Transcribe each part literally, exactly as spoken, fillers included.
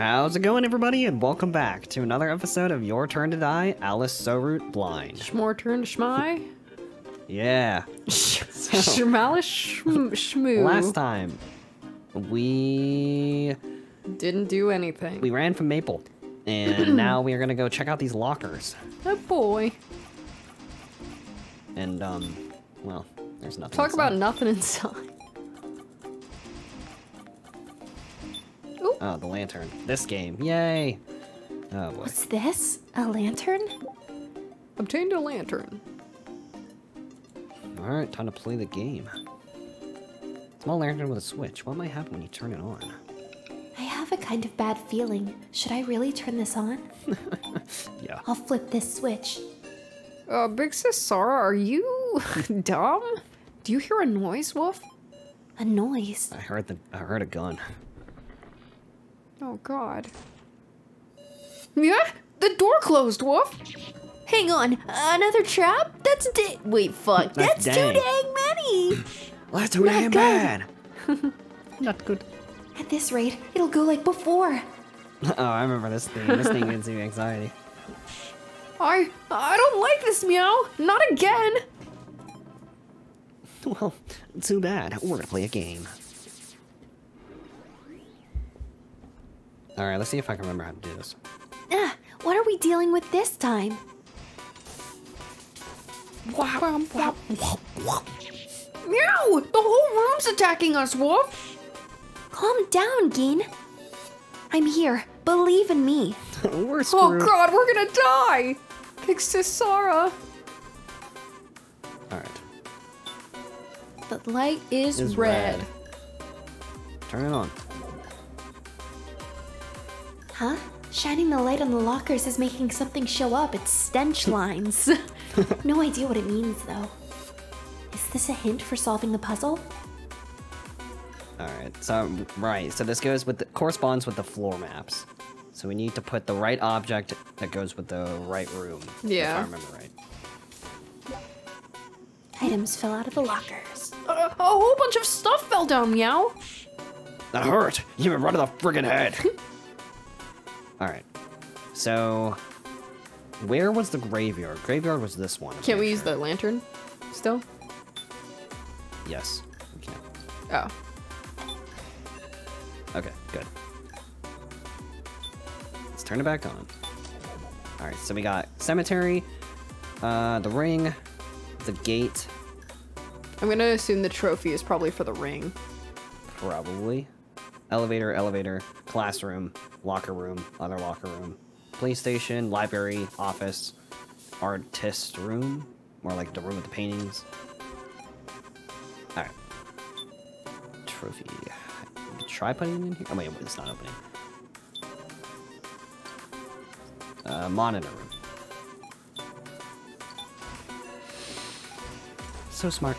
How's it going, everybody, and welcome back to another episode of Your Turn to Die, Alice Sou route blind. Shmore turn to shmai? Yeah. Shmalish shmoo. Last time, we... didn't do anything. We ran from Maple, and now we are gonna go check out these lockers. Oh boy. And, um, well, there's nothing Talk inside. about nothing inside. Ooh. Oh, the lantern. This game. Yay! Oh, boy. What's this? A lantern? Obtained a lantern. Alright, time to play the game. Small lantern with a switch. What might happen when you turn it on? I have a kind of bad feeling. Should I really turn this on? Yeah. I'll flip this switch. Uh, Big Sis Sara, are you dumb? Do you hear a noise, Wolf? A noise? I heard the- I heard a gun. Oh god. Yeah? The door closed, Wolf! Hang on, another trap? That's da- wait, fuck, that's, that's dang. too dang many! Well, that's too Not dang bad! Not good. At this rate, it'll go like before. Oh, I remember this thing. This thing gives me anxiety. I I don't like this, Meow. Not again. Well, too bad. We're gonna play a game. All right, let's see if I can remember how to do this. Ah, what are we dealing with this time? Wow! Wow! Wow! Meow! The whole room's attacking us, Wolf. Calm down, Gin. I'm here. Believe in me. We're screwed. Oh god, we're gonna die! Big Sis Sara. Alright. The light is, is red. red. Turn it on. Huh? Shining the light on the lockers is making something show up. It's stench lines. No idea what it means, though. Is this a hint for solving the puzzle? Alright, so right, so this goes with the corresponds with the floor maps. So we need to put the right object that goes with the right room. Yeah. If I remember right. Items fell out of the lockers. Uh, a whole bunch of stuff fell down, Meow. That hurt! You went right to the friggin' head. Alright. So where was the graveyard? Graveyard was this one. Can't we use the lantern still? Yes, we can. Oh. Okay, good. Let's turn it back on. Alright, so we got cemetery, uh, the ring, the gate. I'm gonna assume the trophy is probably for the ring. Probably. Elevator, elevator, classroom, locker room, other locker room, police station, library, office, artist room, more like the room with the paintings. Alright. Trophy. Try putting it in here? Oh, wait, it's not opening. Uh, monitor room. So smart.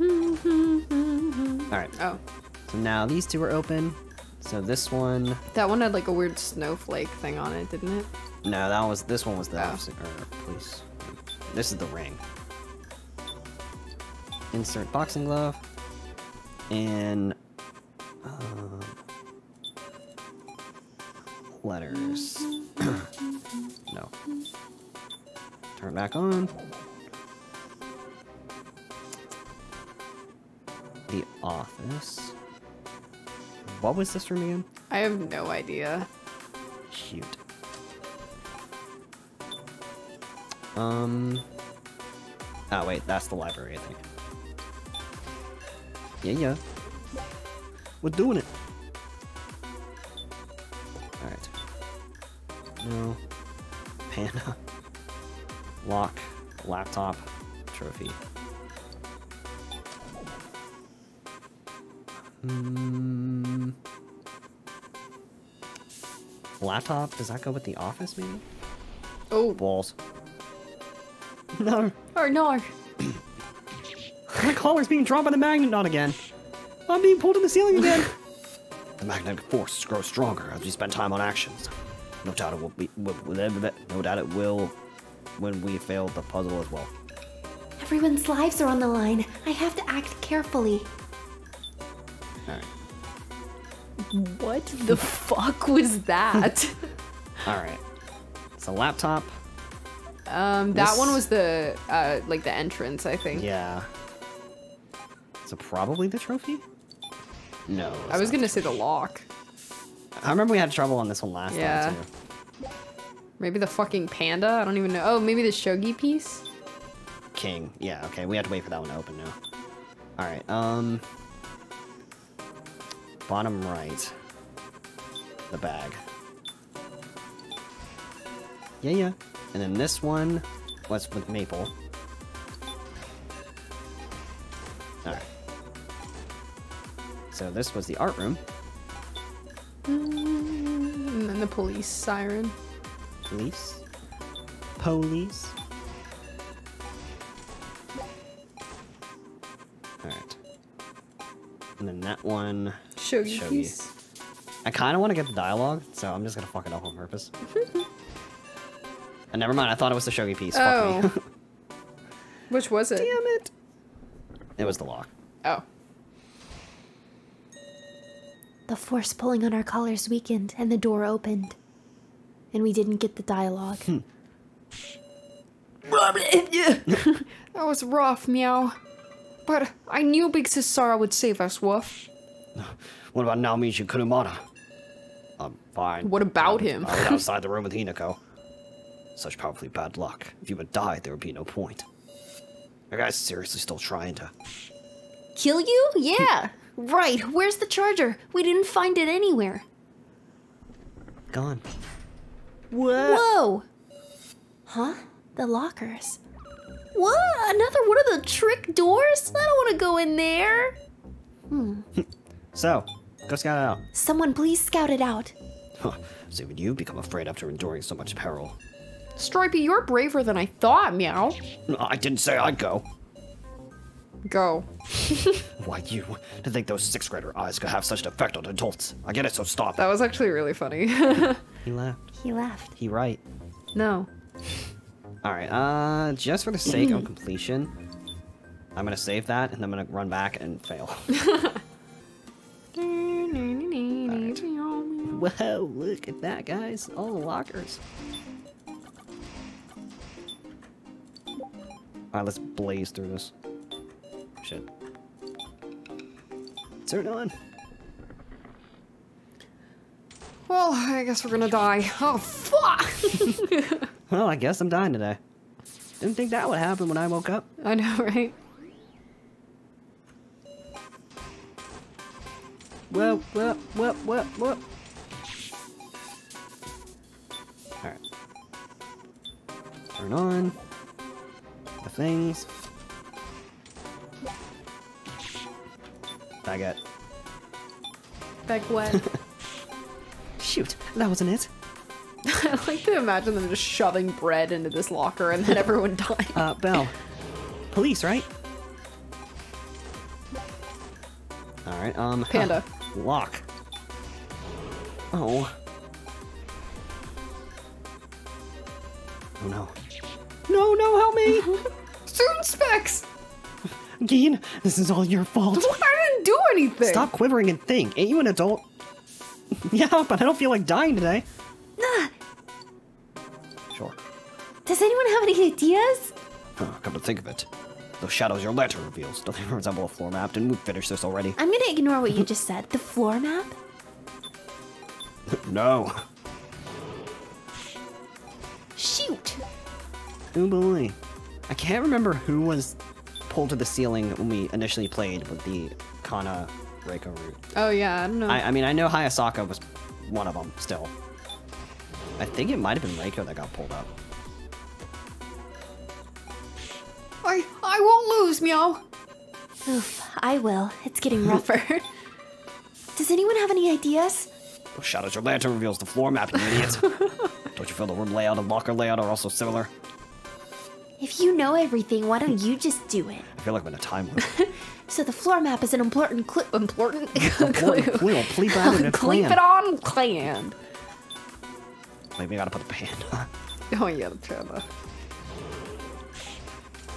Alright. Oh. So now these two are open. So this one... that one had like a weird snowflake thing on it, didn't it? No, that was... this one was the... oh. Or police. This is the ring. Insert boxing glove. And... Um, letters. No. Turn it back on. The office. What was this room again? I have no idea. Shoot. Um. Oh wait, that's the library, I think. Yeah, yeah. We're doing it. Alright. No. Panda. Lock. Laptop. Trophy. Mm. Laptop? Does that go with the office, maybe? Oh. Balls. No. Or no. My collar's being dropped by the magnet. Not again. I'm being pulled to the ceiling again! The magnetic force grows stronger as we spend time on actions. No doubt it will be... no doubt it will when we fail the puzzle as well. Everyone's lives are on the line. I have to act carefully. Alright. What the fuck was that? All right, it's a laptop. Um, that this... one was the uh, like the entrance, I think. Yeah. So probably the trophy. No. I was gonna say the lock. I remember we had trouble on this one last yeah. time too. Maybe the fucking panda. I don't even know. Oh, maybe the shogi piece. King. Yeah. Okay. We have to wait for that one to open now. All right. Um. Bottom right. The bag. Yeah, yeah. And then this one was with maple. Alright. So this was the art room. And then the police siren. Police. Police. Alright. And then that one... Shogi. Shogi. I kind of want to get the dialogue, so I'm just going to fuck it up on purpose. Oh, never mind, I thought it was the shogi piece. Oh. Fuck me. Which was it? Damn it. It was the lock. Oh. The force pulling on our collars weakened, and the door opened. And we didn't get the dialogue. Hmm. That was rough, Meow. But I knew Big Sis Sara would save us, Woof. What about Naomichi Kurumada? I'm fine. What about I'm, him? I was outside the room with Hinako. Such probably bad luck. If you had died, there would be no point. That guy's seriously still trying to... Kill you? Yeah! Right, where's the charger? We didn't find it anywhere. Gone. Whoa! Whoa! Huh? The lockers. What? Another one of the trick doors? I don't want to go in there. Hmm. So, go scout it out. Someone please scout it out. Huh. So even you become afraid after enduring so much peril. Stripey, you're braver than I thought, Meow. I didn't say I'd go. Go. Why you? To think those sixth grader eyes could have such an effect on adults. I get it, so stop. That was actually really funny. He laughed. He laughed. He right. No. All right, uh, just for the sake of completion, I'm gonna save that and I'm gonna run back and fail. Right. Whoa, look at that, guys. All the lockers. Alright, let's blaze through this. Shit. Turn on. Well, I guess we're gonna die. Oh, fuck! Well, I guess I'm dying today. Didn't think that would happen when I woke up. I know, right? Whoa, whoa, whoa, whoa, whoa. Alright. Turn on the things. Baguette. Baguette. Shoot, that wasn't it. I like to imagine them just shoving bread into this locker and then everyone dies. Uh, Belle. Police, right? Alright, um... Panda. Huh. Lock. Oh. Oh no. No, no, help me! Student Specs! Gin, this is all your fault. What? I didn't do anything! Stop quivering and think. Ain't you an adult? Yeah, but I don't feel like dying today. Nah. Sure. Does anyone have any ideas? Huh, come to think of it. Those shadows your lantern reveals, don't they resemble a floor map? Didn't we finish this already? I'm gonna ignore what you just said. The floor map? No. Shoot. Oh boy. I can't remember who was pulled to the ceiling when we initially played with the Kana Reko route. Oh yeah, I don't know. I, I mean, I know Hayasaka was one of them still. I think it might have been Reko that got pulled up. I I won't lose, Meow. Oof, I will. It's getting rougher. Does anyone have any ideas? Oh, shadows your lantern reveals the floor map, you idiot. Don't you feel the room layout and locker layout are also similar? If you know everything, why don't you just do it? I feel like I'm in a time loop. So the floor map is an important clip. Important? Important clue. Please clip it on clan. Maybe I gotta put the panda. Oh yeah, the panda.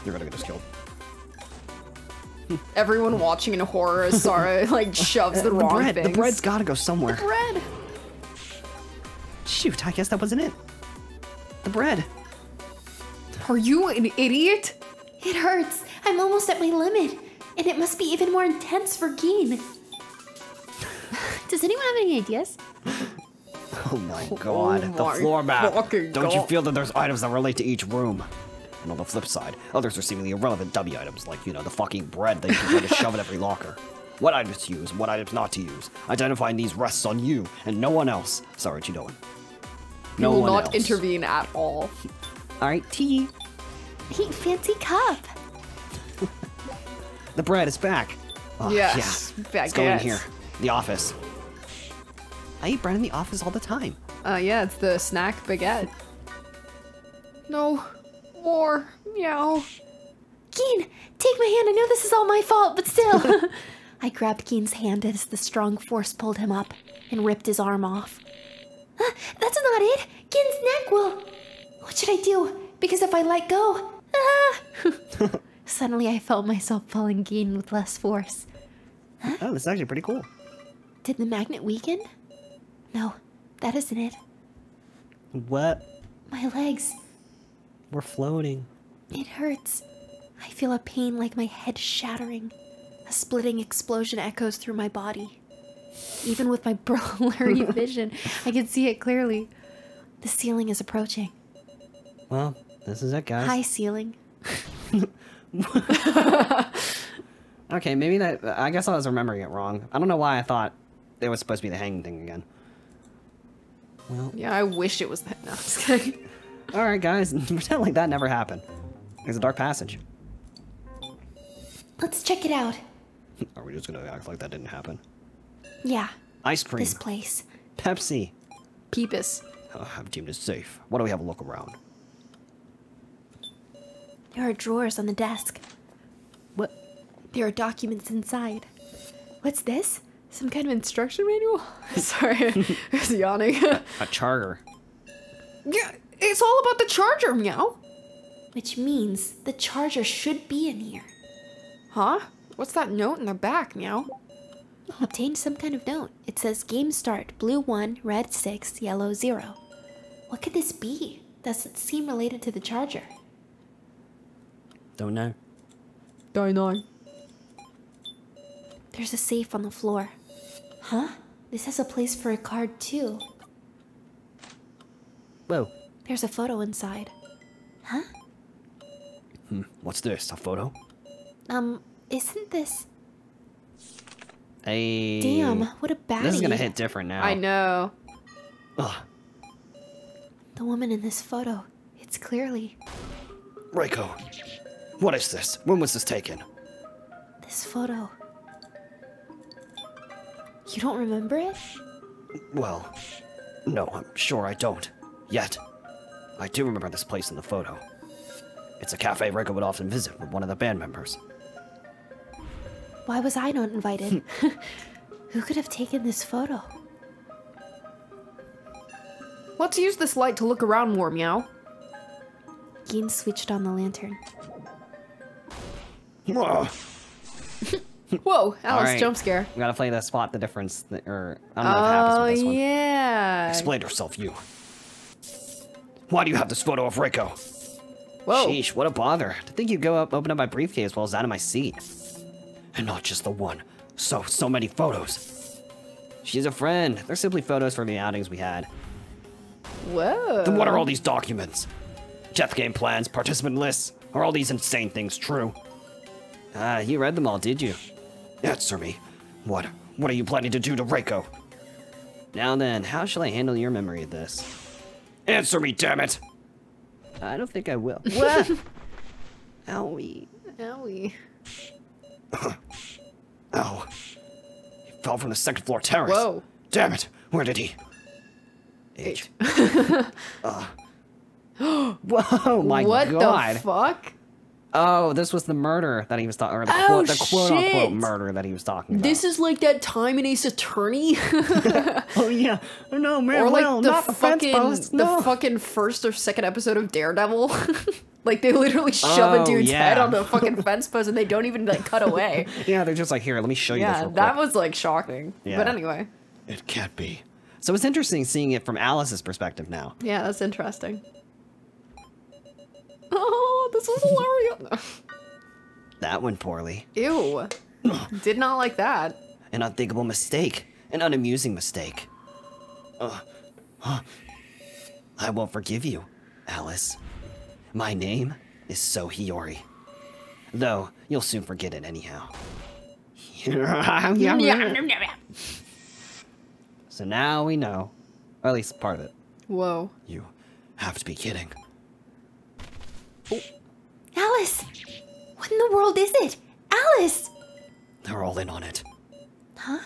You're gonna get us killed. Everyone watching in horror as Sara like shoves the, the wrong bread. Things. The bread's gotta go somewhere. The bread. Shoot, I guess that wasn't it. The bread. Are you an idiot? It hurts. I'm almost at my limit, and it must be even more intense for Gin. Does anyone have any ideas? Oh my god, oh my the floor map. Don't god. you feel that there's items that relate to each room? And on the flip side, others are seemingly irrelevant dummy items, like, you know, the fucking bread that you can try to shove in every locker. What items to use, what items not to use. Identifying these rests on you, and no one else. Sara Chidouin. No one else. You will not else. intervene at all. Alright, tea. Hey, fancy cup. The bread is back. Oh, yes, yeah. back Let's go in here. The office. I eat bread in the office all the time. Uh, yeah, it's the snack baguette. No more meow. Gin, take my hand. I know this is all my fault, but still. I grabbed Gin's hand as the strong force pulled him up and ripped his arm off. Uh, that's not it. Gin's neck will... What should I do? Because if I let go... Ah! Suddenly I felt myself pulling Gin with less force. Huh? Oh, this is actually pretty cool. Did the magnet weaken? No, that isn't it. What? My legs. We're floating. It hurts. I feel a pain like my head shattering. A splitting explosion echoes through my body. Even with my blurry vision, I can see it clearly. The ceiling is approaching. Well, this is it, guys. High ceiling. Okay, maybe that... I guess I was remembering it wrong. I don't know why I thought it was supposed to be the hanging thing again. Well... Yeah, I wish it was that. No, I'm just kidding. Alright, guys. Pretend like that never happened. There's a dark passage. Let's check it out. Are we just gonna act like that didn't happen? Yeah. Ice cream. This place. Pepsi. Peepus. Oh, I've deemed it safe. Why don't we have a look around? There are drawers on the desk. What? There are documents inside. What's this? Some kind of instruction manual? Sorry, I was yawning. a, a charter. Yeah, it's all about the charger, meow. Which means the charger should be in here. Huh? What's that note in the back, meow? Obtained some kind of note. It says game start, blue one, red six, yellow zero. What could this be? Doesn't seem related to the charger. Don't know. Don't know. There's a safe on the floor. Huh? This has a place for a card, too. Whoa. There's a photo inside. Huh? Hmm. What's this? A photo? Um, isn't this... Hey. Damn, what a baddie. This is gonna hit different now. I know. Ugh. The woman in this photo. It's clearly... Reko. What is this? When was this taken? This photo... You don't remember it? Well, no, I'm sure I don't. Yet. I do remember this place in the photo. It's a cafe Reko would often visit with one of the band members. Why was I not invited? Who could have taken this photo? Let's use this light to look around more, meow. Gin switched on the lantern. Whoa! Whoa, Alice, right. Jump scare. We gotta play the spot the difference, that, or I don't know what happens with this one. Oh, yeah. Explain yourself, you. Why do you have this photo of Reko? Whoa. Sheesh, what a bother. To think you'd go up, open up my briefcase while I was out of my seat. And not just the one. So, so many photos. She's a friend. They're simply photos from the outings we had. Whoa. Then what are all these documents? Death game plans, participant lists. Are all these insane things true? Ah, uh, you read them all, did you? Answer me. What? What are you planning to do to Reko? Now then, how shall I handle your memory of this? Answer me, damn it! I don't think I will. What? Owie. Owie. Ow. He fell from the second floor terrace. Whoa. Damn it! Where did he? H. uh. Whoa, my what god. What the fuck? Oh, this was the murder that he was talking about. Oh, the quote-unquote murder that he was talking about. This is like that time in Ace Attorney. Oh, yeah. No, man. Or like well, the, not fucking, the no. fucking first or second episode of Daredevil. Like, they literally shove oh, a dude's yeah. head on the fucking fence post and they don't even, like, cut away. Yeah, they're just like, here, let me show you yeah, this real quick. That was, like, shocking. Yeah. But anyway. It can't be. So it's interesting seeing it from Alice's perspective now. Yeah, that's interesting. Oh, this was hilarious. That went poorly. Ew. Did not like that. An unthinkable mistake. An unamusing mistake. Uh, huh. I won't forgive you, Alice. My name is Sou Hiyori. Though, you'll soon forget it anyhow. So now we know. Or at least part of it. Whoa. You have to be kidding. Oh. Alice! What in the world is it? Alice! They're all in on it. Huh?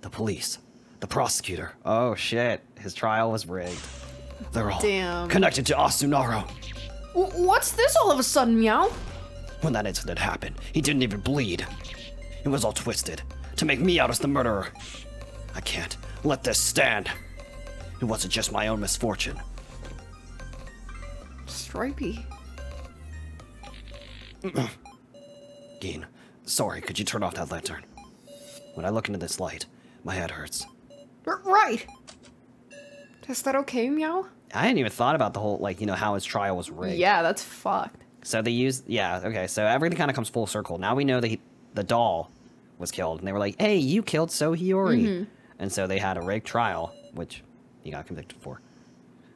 The police. The prosecutor. Oh shit. His trial was rigged. They're all Damn. connected to Asunaro. W what's this all of a sudden, Meow? When that incident happened, he didn't even bleed. It was all twisted to make me out as the murderer. I can't let this stand. It wasn't just my own misfortune. Stripey. Gin, sorry, could you turn off that lantern? When I look into this light, my head hurts. Right. Is that okay, Meow? I hadn't even thought about the whole, like, you know, how his trial was rigged. Yeah, that's fucked. So they used, yeah, okay, so everything kind of comes full circle. Now we know that he, the doll was killed, and they were like, hey, you killed Sou Hiyori. Mm-hmm. And so they had a rigged trial, which he got convicted for.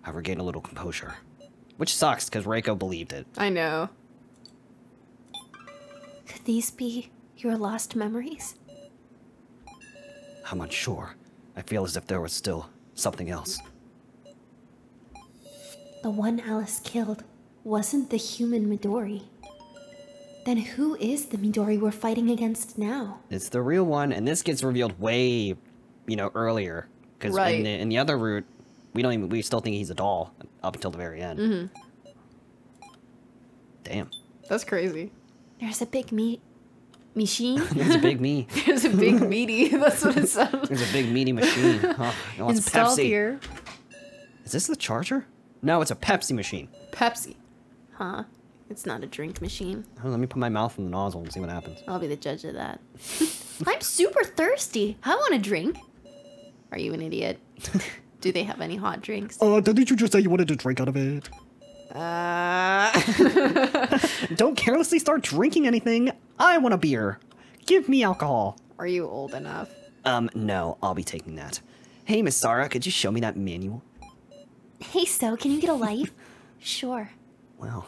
I regained a little composure. Which sucks, because Reko believed it. I know. Could these be your lost memories? I'm unsure. I feel as if there was still something else. The one Alice killed wasn't the human Midori. Then who is the Midori we're fighting against now? It's the real one, and this gets revealed way, you know, earlier. Because right. in, the, in the other route, we don't even we still think he's a doll up until the very end. Mm-hmm. Damn. That's crazy. There's a big me, machine. There's a big me. There's a big meaty. That's what it sounds. There's a big meaty machine. Oh, no, it's Pepsi. Here. Is this the charger? No, it's a Pepsi machine. Pepsi, huh? It's not a drink machine. Oh, let me put my mouth in the nozzle and see what happens. I'll be the judge of that. I'm super thirsty. I want a drink. Are you an idiot? Do they have any hot drinks? Uh, didn't you just say you wanted to drink out of it? Uh... Don't carelessly start drinking anything. I want a beer. Give me alcohol. Are you old enough? Um, no. I'll be taking that. Hey, Miss Sara, could you show me that manual? Hey, Sou, can you get a life? Sure. Well...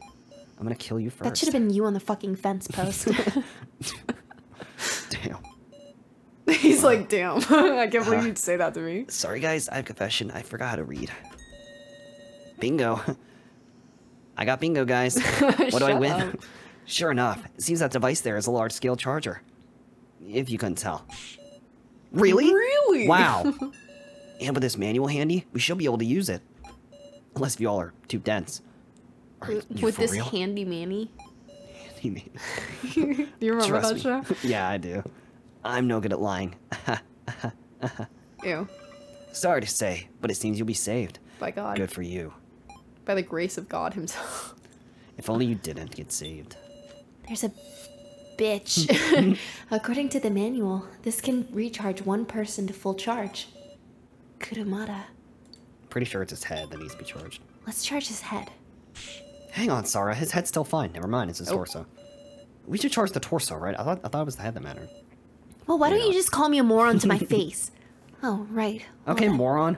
I'm gonna kill you first. That should have been you on the fucking fence post. Damn. He's wow. like, damn. I can't believe uh, you'd say that to me. Sorry, guys. I have a confession. I forgot how to read. Bingo. I got bingo, guys. What do I win? Up. Sure enough, it seems that device there is a large-scale charger. If you couldn't tell. Really? Really? Wow. And with this manual handy, we should be able to use it. Unless you all are too dense. With this real? handy manny. Handy manny. Do you remember Trust that me. show? Yeah, I do. I'm no good at lying. Ew. Sorry to say, but it seems you'll be saved. By God. Good for you. By the grace of God himself. If only you didn't get saved. There's a bitch. According to the manual, this can recharge one person to full charge. Kurumada. Pretty sure it's his head that needs to be charged. Let's charge his head. Hang on, Sara. His head's still fine. Never mind. It's his oh. torso. We should charge the torso, right? I thought I thought it was the head that mattered. Well, why you don't know. you just call me a moron to my face? Oh, right. Okay, well, moron.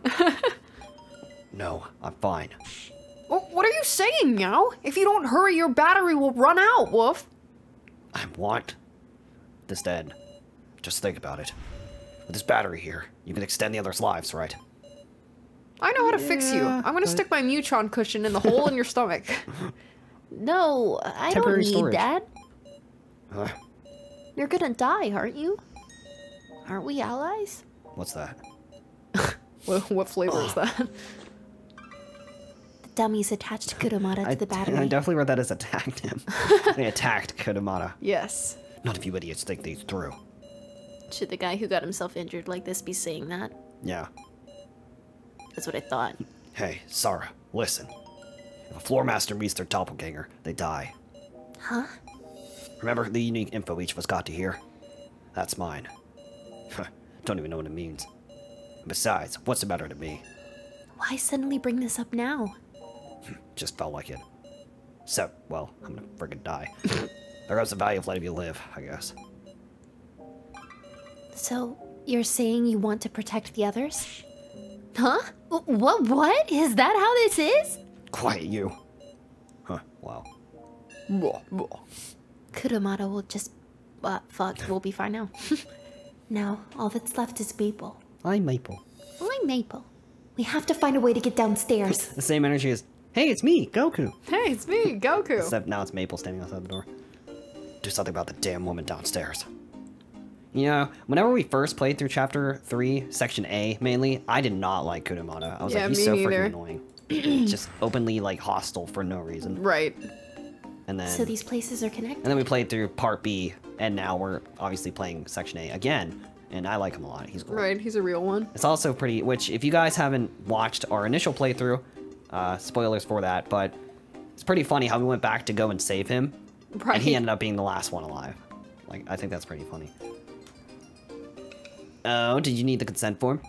No, I'm fine. Well, what are you saying, Meow? If you don't hurry, your battery will run out, Wolf. I want this dead. Just think about it. With this battery here, you can extend the other's lives, right? I know how to yeah, fix you. I'm gonna but... stick my Mutron cushion in the hole in your stomach. No, I Temporary don't need storage. that. Uh, You're gonna die, aren't you? Aren't we allies? What's that? what, what flavor uh. is that? The dummy's attached Kurumada to the battery. I definitely read that as attacked him. They attacked Kurumada. Yes. Not if you idiots think these through. Should the guy who got himself injured like this be saying that? Yeah. That's what I thought. Hey, Sara, listen. If Floor Master meets their doppelganger, they die. Huh? Remember the unique info each of us got to hear? That's mine. Don't even know what it means. Besides, what's the matter to me? Why suddenly bring this up now? Just felt like it. So, well, I'm gonna friggin' die. There goes the value of letting you live, I guess. So, you're saying you want to protect the others? Huh? What? What? Is that how this is? Quiet, you. Huh, wow. Kurumada will just... Uh, fuck, we'll be fine now. Now, all that's left is Maple. I'm Maple. I'm Maple. We have to find a way to get downstairs. The same energy as, hey, it's me, Goku. Hey, it's me, Goku. Except now it's Maple standing outside the door. Do something about the damn woman downstairs. You know, whenever we first played through Chapter three, Section A, mainly, I did not like Kurumada. I was yeah, like, he's so freaking annoying. Just openly, like, hostile for no reason. Right. And then, so these places are connected. And then we played through Part B, and now we're obviously playing Section A again. And I like him a lot. He's cool. Right, he's a real one. It's also pretty, which if you guys haven't watched our initial playthrough, uh, spoilers for that, but it's pretty funny how we went back to go and save him. Right. And he ended up being the last one alive. Like, I think that's pretty funny. Oh, did you need the consent form?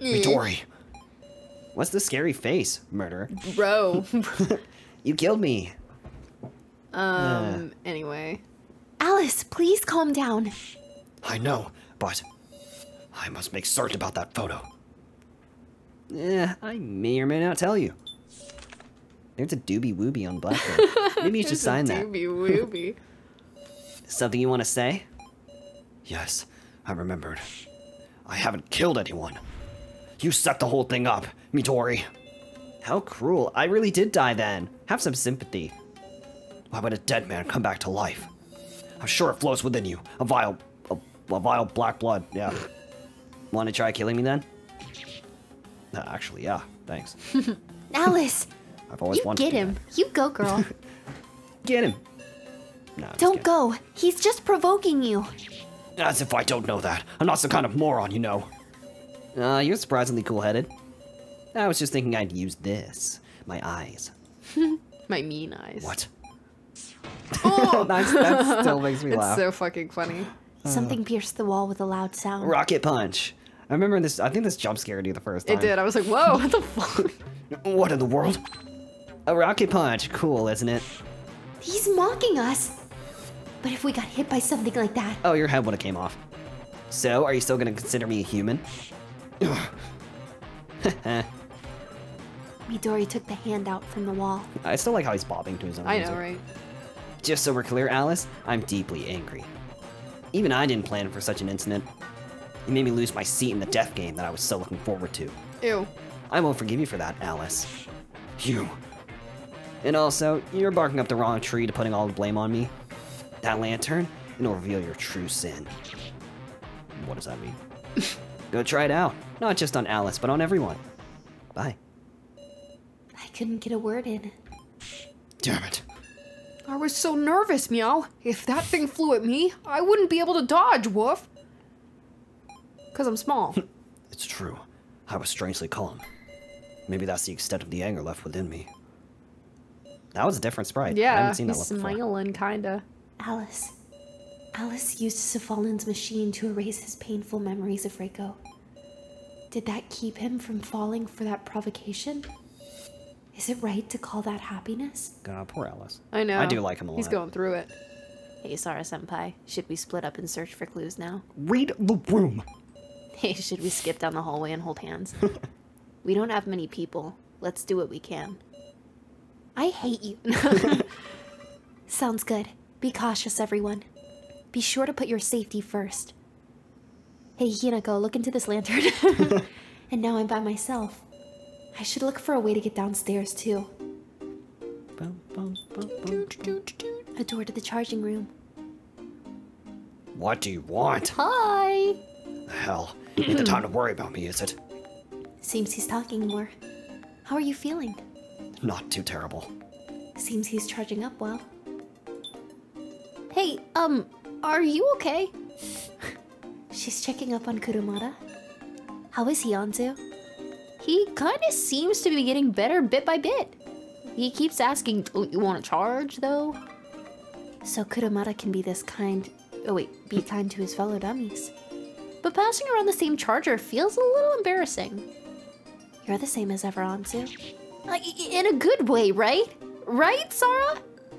Mm. Midori. What's the scary face, murderer? Bro. You killed me. Um, uh. Anyway. Alice, please calm down. I know, but I must make certain about that photo. Eh, I may or may not tell you. There's a doobie-woobie on Blackboard. Maybe you should sign that. Doobie-woobie. Something you want to say? Yes, I remembered. I haven't killed anyone. You set the whole thing up, Midori. How cruel. I really did die then. Have some sympathy. Why would a dead man come back to life? I'm sure it flows within you. A vile... A, a vile black blood. Yeah. Want to try killing me then? Uh, actually, yeah. Thanks. Alice! I've always you wanted get to him. That. You go, girl. Get him. No, don't go. He's just provoking you. As if I don't know that. I'm not some kind of moron, you know. Uh, you're surprisingly cool-headed. I was just thinking I'd use this. My eyes. My mean eyes. What? Oh! that's, that still makes me laugh. It's so fucking funny. Something pierced the wall with a loud sound. Rocket punch. I remember this. I think this jump scared you the first time. It did. I was like, whoa, what the fuck? What in the world? A rocket punch. Cool, isn't it? He's mocking us. But if we got hit by something like that... Oh, your head would have came off. So, are you still going to consider me a human? Midori took the hand out from the wall. I still like how he's bobbing to his own I music. know, right? Just so we're clear, Alice, I'm deeply angry. Even I didn't plan for such an incident. It made me lose my seat in the death game that I was so looking forward to. Ew. I won't forgive you for that, Alice. You. And also, you're barking up the wrong tree to putting all the blame on me. That lantern, it'll reveal your true sin. What does that mean? Go try it out. Not just on Alice, but on everyone. Bye. I couldn't get a word in. Damn it. I was so nervous, Meow. If that thing flew at me, I wouldn't be able to dodge, Woof. Because I'm small. It's true. I was strangely calm. Maybe that's the extent of the anger left within me. That was a different sprite. Yeah, I haven't seen that one before. Smiling, kinda. Alice. Alice used Savalin's machine to erase his painful memories of Reko. Did that keep him from falling for that provocation? Is it right to call that happiness? God, poor Alice. I know. I do like him a lot. He's going through it. Hey, Sara-senpai. Should we split up and search for clues now? Read the room! Hey, should we skip down the hallway and hold hands? We don't have many people. Let's do what we can. I hate you. Sounds good. Be cautious, everyone. Be sure to put your safety first. Hey, Hinako, look into this lantern. And now I'm by myself. I should look for a way to get downstairs, too. Bum, bum, bum, bum, bum. A door to the charging room. What do you want? Hi! The hell, ain't the time to worry about me, is it? Seems he's talking more. How are you feeling? Not too terrible. Seems he's charging up well. Hey, um, are you okay? She's checking up on Kurumada. How is he, Anzu? He kind of seems to be getting better bit by bit. He keeps asking, oh, you want to charge, though? So Kurumada can be this kind... Oh wait, be kind to his fellow dummies. But passing around the same charger feels a little embarrassing. You're the same as ever, Anzu. Uh, in a good way, right? Right, Sara?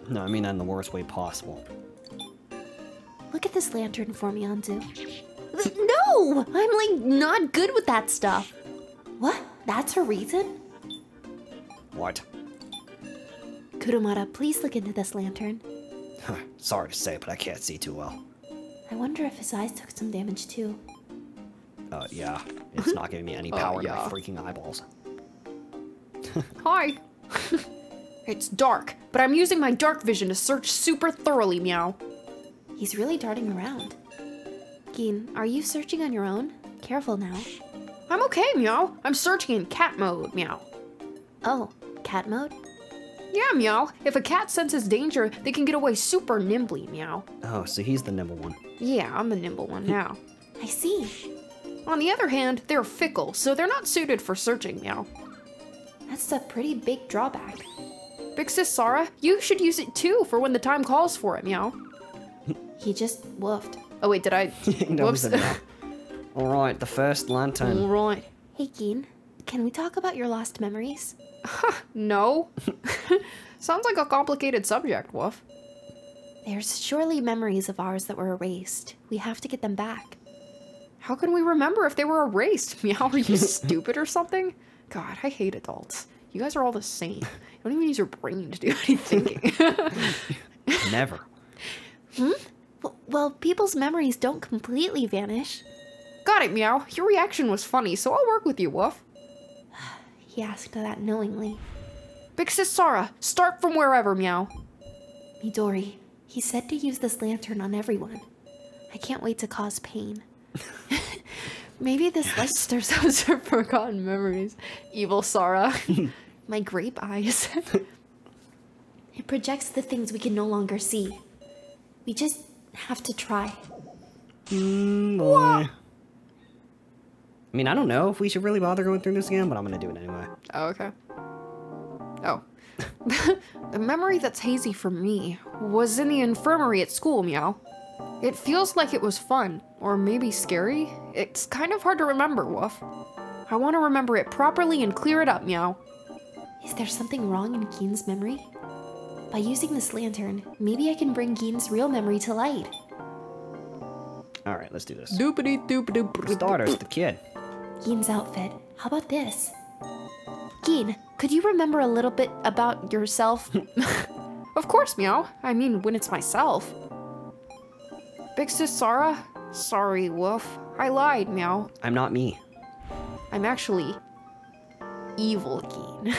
No, I mean in the worst way possible. Look at this lantern for me, Anzu. No! I'm, like, not good with that stuff. What? That's her reason? What? Kurumada, please look into this lantern. Huh, sorry to say, but I can't see too well. I wonder if his eyes took some damage, too. Uh, yeah. It's not giving me any power uh, yeah. in my freaking eyeballs. Hi! It's dark, but I'm using my dark vision to search super thoroughly, Meow. He's really darting around. Gin, are you searching on your own? Careful now. I'm okay, Meow. I'm searching in cat mode, Meow. Oh, cat mode? Yeah, Meow. If a cat senses danger, they can get away super nimbly, Meow. Oh, so he's the nimble one. Yeah, I'm the nimble one now. I see. On the other hand, they're fickle, so they're not suited for searching, Meow. That's a pretty big drawback. Big sis Sara, you should use it too for when the time calls for it, Meow. He just woofed. Oh wait, did I? Whoops. Alright, the first lantern. Alright. Hey, Gin, can we talk about your lost memories? No. Sounds like a complicated subject, Woof. There's surely memories of ours that were erased. We have to get them back. How can we remember if they were erased? Meow, are you stupid or something? God, I hate adults. You guys are all the same. You don't even use your brain to do any thinking. Never. Hmm? Well, people's memories don't completely vanish. Got it, Meow. Your reaction was funny, so I'll work with you, Woof. He asked that knowingly. Big sis Sara, start from wherever, Meow. Midori, he said to use this lantern on everyone. I can't wait to cause pain. Maybe this light stirs up some forgotten memories. Evil Sara. My grape eyes. It projects the things we can no longer see. We just have to try. Mm, what? I mean, I don't know if we should really bother going through this again, but I'm going to do it anyway. Oh, okay. Oh. The memory that's hazy for me was in the infirmary at school, Meow. It feels like it was fun, or maybe scary. It's kind of hard to remember, Woof. I want to remember it properly and clear it up, Meow. Is there something wrong in Gin's memory? By using this lantern, maybe I can bring Gin's real memory to light. Alright, let's do this. Doopity doopity doopity. Starters, the kid. Gin's outfit. How about this? Gin, could you remember a little bit about yourself? Of course, Meow. I mean, when it's myself. Big sis Sara? Sorry, Woof. I lied, Meow. I'm not me. I'm actually... evil Gin.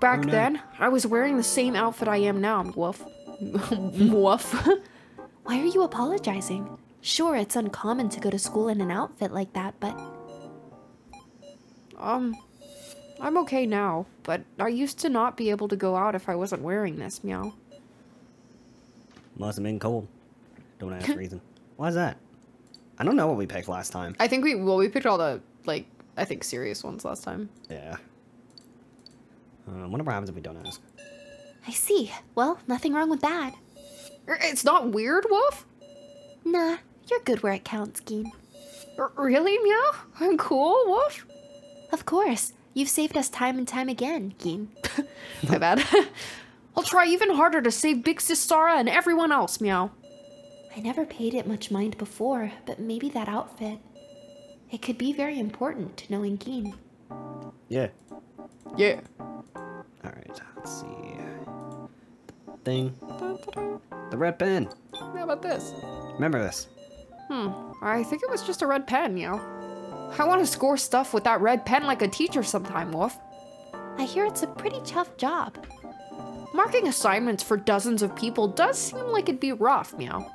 Back oh, no. then, I was wearing the same outfit I am now, Woof. Woof. Why are you apologizing? Sure, it's uncommon to go to school in an outfit like that, but... Um, I'm okay now, but I used to not be able to go out if I wasn't wearing this, Meow. Must have been cold. Don't ask reason. Why is that? I don't know what we picked last time. I think we, well, we picked all the, like, I think serious ones last time. Yeah. Uh, whatever happens if we don't ask. I see. Well, nothing wrong with that. It's not weird, Woof? Nah. You're good where it counts, Gin. R really, Meow? I'm cool, Woof? Of course. You've saved us time and time again, Gin. My bad. I'll try even harder to save Big Sis Sara and everyone else, Meow. I never paid it much mind before, but maybe that outfit... It could be very important to knowing Gin. Yeah. Yeah. Alright, let's see... Thing. Da, da, da. The red pen. How about this? Remember this. Hmm. I think it was just a red pen, you know. I want to score stuff with that red pen like a teacher sometime, Woof. I hear it's a pretty tough job. Marking assignments for dozens of people does seem like it'd be rough, Meow.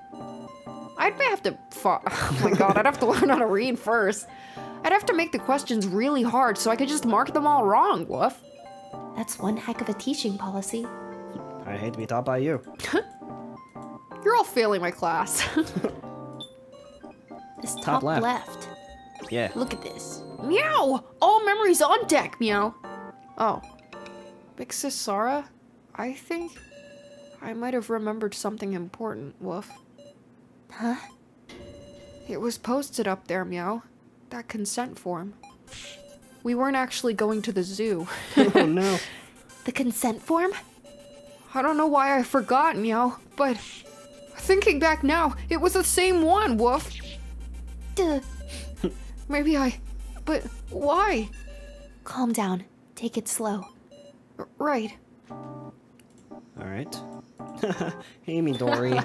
I'd have to... Oh my god, I'd have to learn how to read first. I'd have to make the questions really hard so I could just mark them all wrong, Woof. That's one heck of a teaching policy. I hate to be taught by you. You're all failing my class. It's top, top left. left. Yeah. Look at this. Meow! All memories on deck, Meow. Oh. Big Sis Sara? I think I might have remembered something important, Woof. Huh? It was posted up there, Meow. That consent form. We weren't actually going to the zoo. Oh no. The consent form? I don't know why I forgot, Meow, but thinking back now, it was the same one, Woof. Duh. Maybe I... but why? Calm down. Take it slow. R right. Alright. Hey, Midori.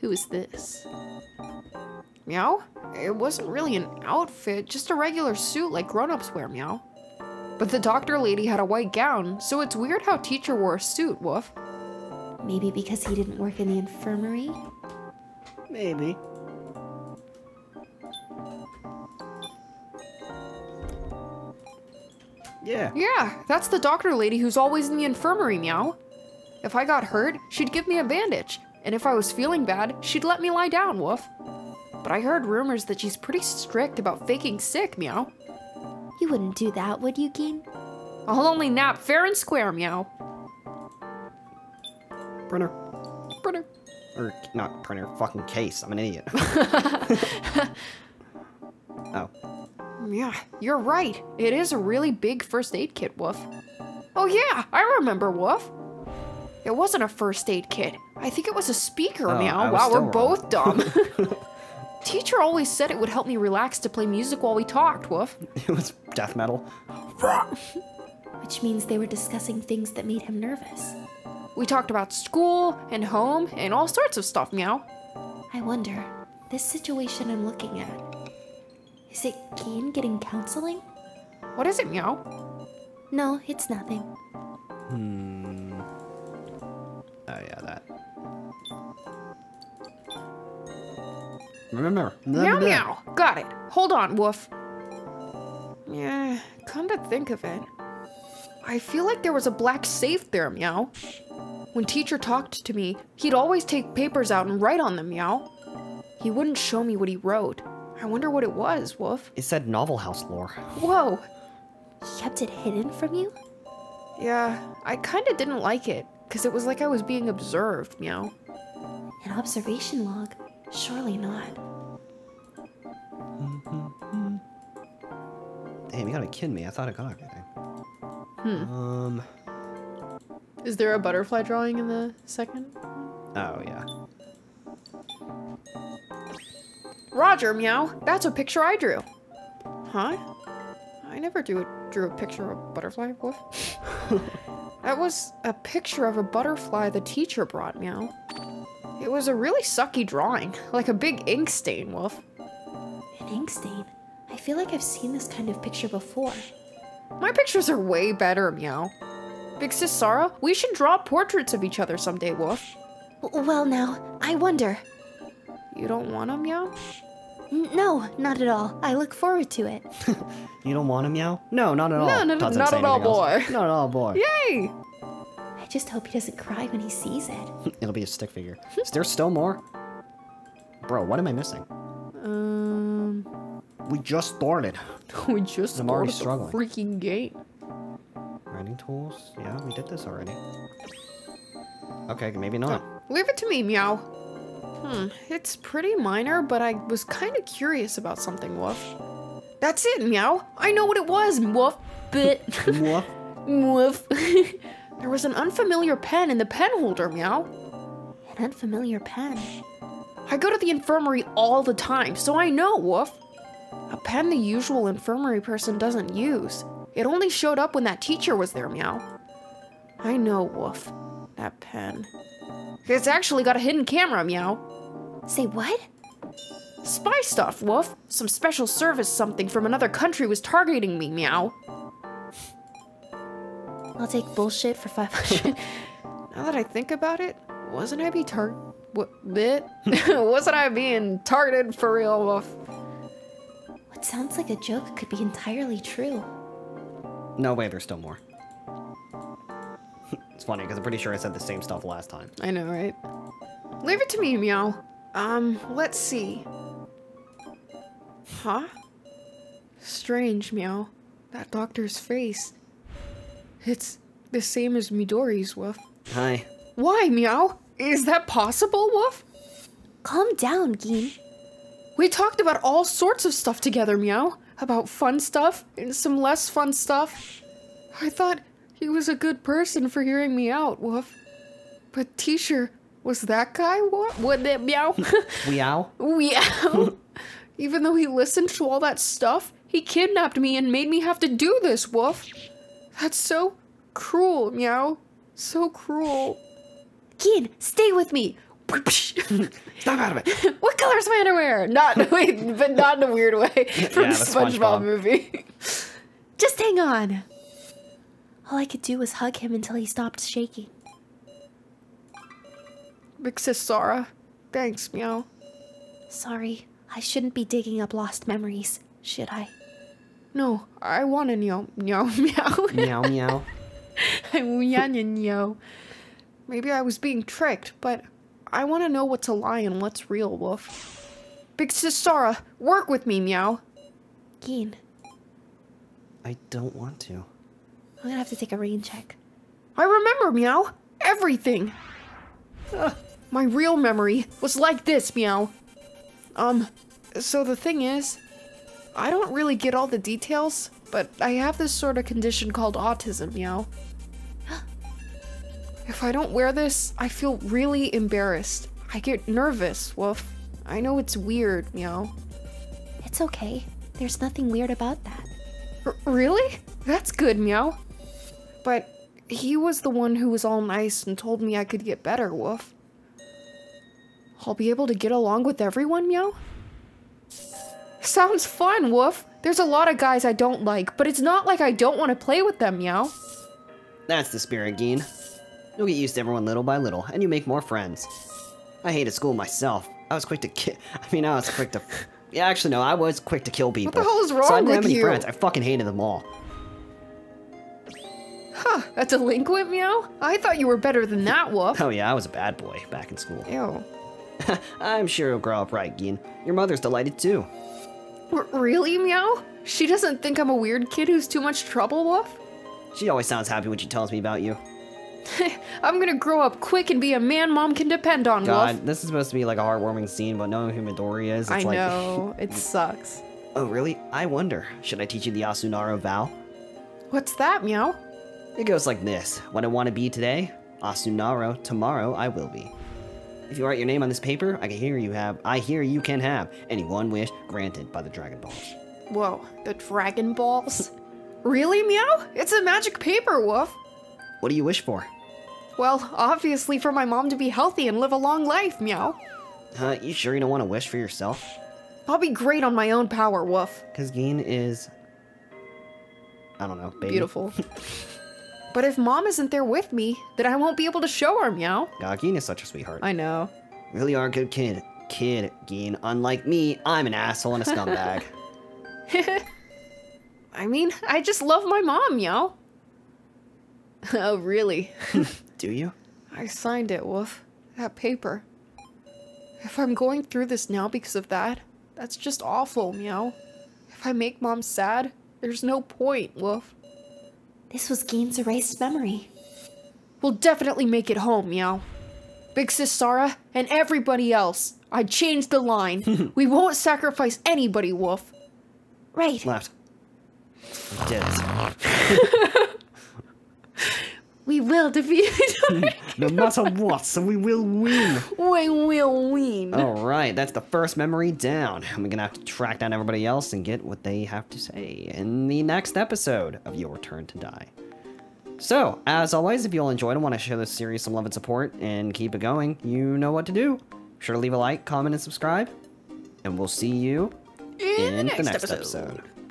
Who is this? Meow? It wasn't really an outfit, just a regular suit like grown-ups wear, Meow. But the doctor lady had a white gown, so it's weird how teacher wore a suit, Woof. Maybe because he didn't work in the infirmary? Maybe. Yeah. Yeah, that's the doctor lady who's always in the infirmary, Meow. If I got hurt, she'd give me a bandage. And if I was feeling bad, she'd let me lie down, Woof. But I heard rumors that she's pretty strict about faking sick, Meow. You wouldn't do that, would you, Gin? I'll only nap fair and square, Meow. Printer. Printer. Or, not printer, fucking case. I'm an idiot. Oh. Yeah, you're right. It is a really big first aid kit, Woof. Oh yeah, I remember, Woof. It wasn't a first aid kit. I think it was a speaker, oh, Meow. Wow, we're wrong. Both dumb. Teacher always said it would help me relax to play music while we talked, Woof. It was death metal. Which means they were discussing things that made him nervous. We talked about school and home and all sorts of stuff, Meow. I wonder, this situation I'm looking at, is it Gin getting counseling? What is it, Meow? No, it's nothing. Hmm. Oh yeah, that. Remember. Meow meow. Got it. Hold on, Woof. Yeah, come to think of it, I feel like there was a black safe there, Meow. When teacher talked to me, he'd always take papers out and write on them, Meow. He wouldn't show me what he wrote. I wonder what it was, Woof. It said novel house lore. Whoa. He kept it hidden from you? Yeah, I kinda didn't like it, because it was like I was being observed, Meow. An observation log? Surely not. Mm-hmm. Damn, you gotta be kidding me. I thought I got everything. Hmm. Um. Is there a butterfly drawing in the second? Oh, yeah. Roger, Meow. That's a picture I drew. Huh? I never drew a, drew a picture of a butterfly, Woof. That was a picture of a butterfly the teacher brought, Meow. It was a really sucky drawing, like a big ink stain, Woof. An ink stain? I feel like I've seen this kind of picture before. My pictures are way better, Meow. Big Sis Sara, we should draw portraits of each other someday, Woof. Well now, I wonder. You don't want them, Meow? No, not at all. I look forward to it. You don't want him, Meow? No, not at all. No, no, no, not at all, boy. Not at all, boy. Yay! I just hope he doesn't cry when he sees it. It'll be a stick figure. Is there still more? Bro, what am I missing? Um. We just started. We just I'm started already struggling. The freaking gate. Writing tools? Yeah, we did this already. Okay, maybe not. Oh, leave it to me, Meow. Hmm, it's pretty minor, but I was kind of curious about something, Woof. That's it, Meow! I know what it was, Woof! Bit. Woof. Woof. There was an unfamiliar pen in the pen holder, Meow. An unfamiliar pen? I go to the infirmary all the time, so I know, Woof. A pen the usual infirmary person doesn't use. It only showed up when that teacher was there, Meow. I know, Woof. That pen. It's actually got a hidden camera, Meow. Say what? Spy stuff, Woof. Some special service something from another country was targeting me, Meow. I'll take bullshit for five hundred. Now that I think about it, wasn't I be tar- what bit? Wasn't I being targeted for real, Woof? What sounds like a joke could be entirely true. No way, there's still more. It's funny, because I'm pretty sure I said the same stuff last time. I know, right? Leave it to me, Meow. Um, let's see. Huh? Strange, Meow. That doctor's face. It's... the same as Midori's, Woof. Hi. Why, Meow? Is that possible, Woof? Calm down, Gin. We talked about all sorts of stuff together, Meow. About fun stuff and some less fun stuff. I thought he was a good person for hearing me out, Woof. But teacher, was that guy what? Would it Meow? Meow? Meow? Even though he listened to all that stuff, he kidnapped me and made me have to do this, Woof. That's so cruel, Meow. So cruel. Gin, stay with me. Stop out of it. What color is my underwear? Not wait, but not in a weird way from yeah, the SpongeBob, SpongeBob movie. Just hang on. All I could do was hug him until he stopped shaking. Big sis Sara. Thanks, Meow. Sorry, I shouldn't be digging up lost memories, should I? No, I want to meow, meow, meow. Meow, meow. I want to meow. Maybe I was being tricked, but I want to know what's a lie and what's real, Woof. Big sis Sara, work with me, Meow. Gin. I don't want to. I'm gonna have to take a rain check. I remember, Meow. Everything. Ugh. My real memory was like this, Meow. Um, so the thing is, I don't really get all the details, but I have this sort of condition called autism, Meow. If I don't wear this, I feel really embarrassed. I get nervous, Woof. I know it's weird, Meow. It's okay. There's nothing weird about that. R- really? That's good, Meow. But he was the one who was all nice and told me I could get better, Woof. I'll be able to get along with everyone, Meow? Sounds fun, Woof. There's a lot of guys I don't like, but it's not like I don't want to play with them, Meow. That's the spirit, Gin. You'll get used to everyone little by little, and you make more friends. I hated school myself. I was quick to ki- I mean, I was quick to- Yeah, actually, no, I was quick to kill people. What the hell is wrong with you? So I didn't have any friends. I fucking hated them all. Huh, a delinquent, Meow? I thought you were better than that, Woof. Oh yeah, I was a bad boy back in school. Ew. I'm sure you'll grow up right, Gin. Your mother's delighted, too. R- really, Meow? She doesn't think I'm a weird kid who's too much trouble, Woof? She always sounds happy when she tells me about you. I'm gonna grow up quick and be a man mom can depend on, God, Woof. This is supposed to be like a heartwarming scene, but knowing who Midori is, it's I like... I know, it sucks. Oh, really? I wonder. Should I teach you the Asunaro vow? What's that, Meow? It goes like this. What I want to be today, Asunaro, tomorrow I will be. If you write your name on this paper, I can hear you have... I hear you can have any one wish granted by the Dragon Balls. Whoa, the Dragon Balls? Really, Meow? It's a magic paper, Woof. What do you wish for? Well, obviously for my mom to be healthy and live a long life, Meow. Huh, you sure you don't want to wish for yourself? I'll be great on my own power, Woof. Because Gin is... I don't know, baby. Beautiful. But if Mom isn't there with me, then I won't be able to show her, Meow. God, Gin is such a sweetheart. I know. Really are a good kid. Kid, Gin. Unlike me, I'm an asshole and a scumbag. I mean, I just love my mom, Meow. Oh, really? Do you? I signed it, Woof. That paper. If I'm going through this now because of that, that's just awful, Meow. If I make Mom sad, there's no point, Woof. This was Gin's erased memory. We'll definitely make it home, Meow. Big sis Sara and everybody else. I changed the line. We won't sacrifice anybody, Woof. Right. Left. Dead. We will defeat Midori. No matter what, so we will win. We will win. All right, that's the first memory down. I'm gonna have to track down everybody else and get what they have to say in the next episode of Your Turn to Die. So, as always, if you all enjoyed and want to show this series some love and support and keep it going, you know what to do. Be sure to leave a like, comment, and subscribe. And we'll see you in, in the next, the next episode. episode.